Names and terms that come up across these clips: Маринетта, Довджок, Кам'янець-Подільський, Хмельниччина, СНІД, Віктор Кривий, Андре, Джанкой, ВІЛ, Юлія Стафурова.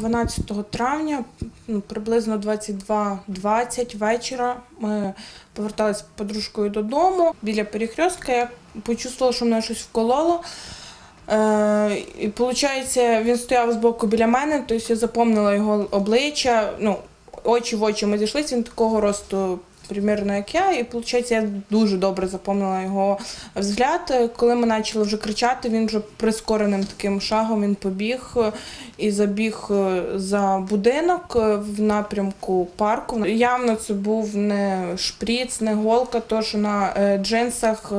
12 травня, приблизно 22:20 вечора, ми поверталися з подружкою додому. Біля перехрестка я почувствувала, що мене щось вкололо. І, виходить, він стояв збоку біля мене, тобто я запам'ятала його обличчя, ну, очі в очі ми зійшлися, він такого росту, примірно, як я, і, виходить, я дуже добре запам'ятала його взгляд. Коли ми почали вже кричати, він вже прискореним таким шагом він побіг і забіг за будинок в напрямку парку. Явно це був не шприц, не голка, тож на джинсах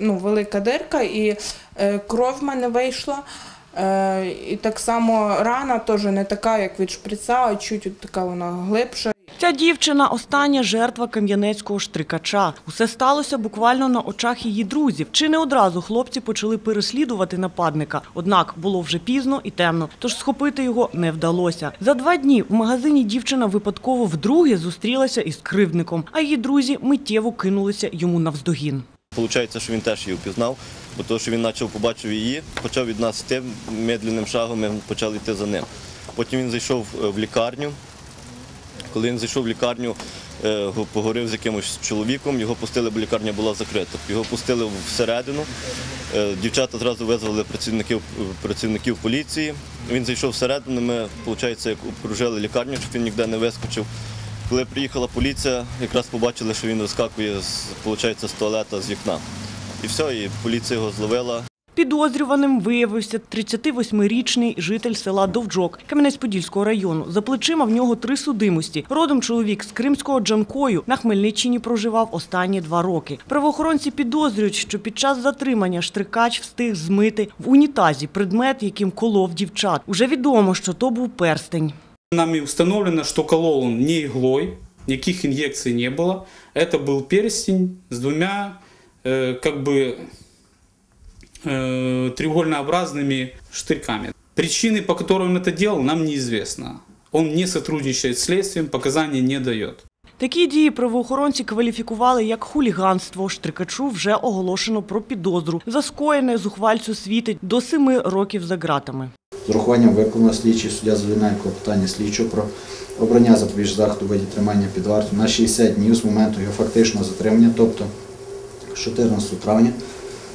велика дирка, і кров в мене вийшла. І так само рана теж не така, як від шприца, а чуть така вона глибша. Ця дівчина – остання жертва кам'янецького штрикача. Усе сталося буквально на очах її друзів. Чи не одразу хлопці почали переслідувати нападника. Однак було вже пізно і темно, тож схопити його не вдалося. За 2 дні в магазині дівчина випадково вдруге зустрілася із кривдником, а її друзі миттєво кинулися йому навздогін. Получається, що він теж її впізнав, бо то, що він побачив її, почав від нас йти, медленним шагом ми почали йти за ним. Потім він зайшов в лікарню. Коли він зайшов в лікарню, поговорив з якимось чоловіком, його пустили, бо лікарня була закрита. Його пустили всередину, дівчата одразу визвали працівників поліції. Він зайшов всередину, ми, виходить, обкружили лікарню, щоб він ніде не вискочив. Коли приїхала поліція, якраз побачили, що він вискакує з туалету, з вікна. І все, і поліція його зловила. Підозрюваним виявився 38-річний житель села Довджок Кам'янець-Подільського району. За плечима в нього 3 судимості. Родом чоловік з кримського Джанкою, на Хмельниччині проживав останні 2 роки. Правоохоронці підозрюють, що під час затримання штрикач встиг змити в унітазі предмет, яким колов дівчат. Уже відомо, що то був перстень. Нами встановлено, що колов він не іглою, ніяких ін'єкцій не було. Це був перстень з 2 треугольнообразными штырьками. Причины, по которым он это делал, нам неизвестно. Он не сотрудничает с следствием, показаний не дает. Такі дії правоохоронці кваліфікували як хуліганство. Штрикачу вже оголошено про підозру. За скоєне зухвальцю світить до 7 років за ґратами. З урахуванням викликаного слідчого суддя задовольняє клопотання слідчого про обрання запобіжного заходу у виді тримання під вартою на 60 днів з моменту його фактичного затримання, тобто 14 травня,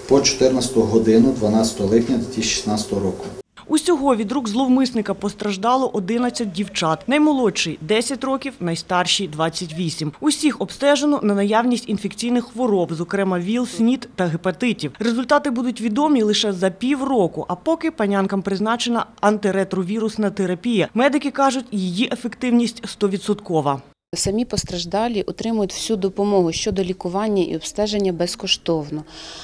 по 14 годину 12 липня 2016 року. Усього від рук зловмисника постраждало 11 дівчат. Наймолодший – 10 років, найстарший – 28. Усіх обстежено на наявність інфекційних хвороб, зокрема ВІЛ, СНІД та гепатитів. Результати будуть відомі лише за півроку, а поки панянкам призначена антиретровірусна терапія. Медики кажуть, її ефективність 100%. Самі постраждалі отримують всю допомогу щодо лікування і обстеження безкоштовно.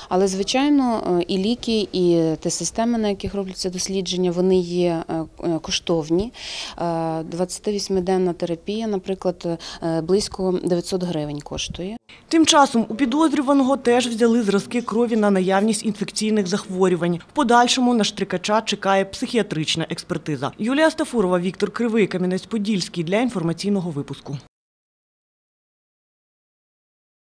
Але, звичайно, і ліки, і ті системи, на яких робляться дослідження, вони є коштовні. 28-денна терапія, наприклад, близько 900 гривень коштує. Тим часом у підозрюваного теж взяли зразки крові на наявність інфекційних захворювань. В подальшому на штрикача чекає психіатрична експертиза. Юлія Стафурова, Віктор Кривий, Кам'янець-Подільський для інформаційного випуску.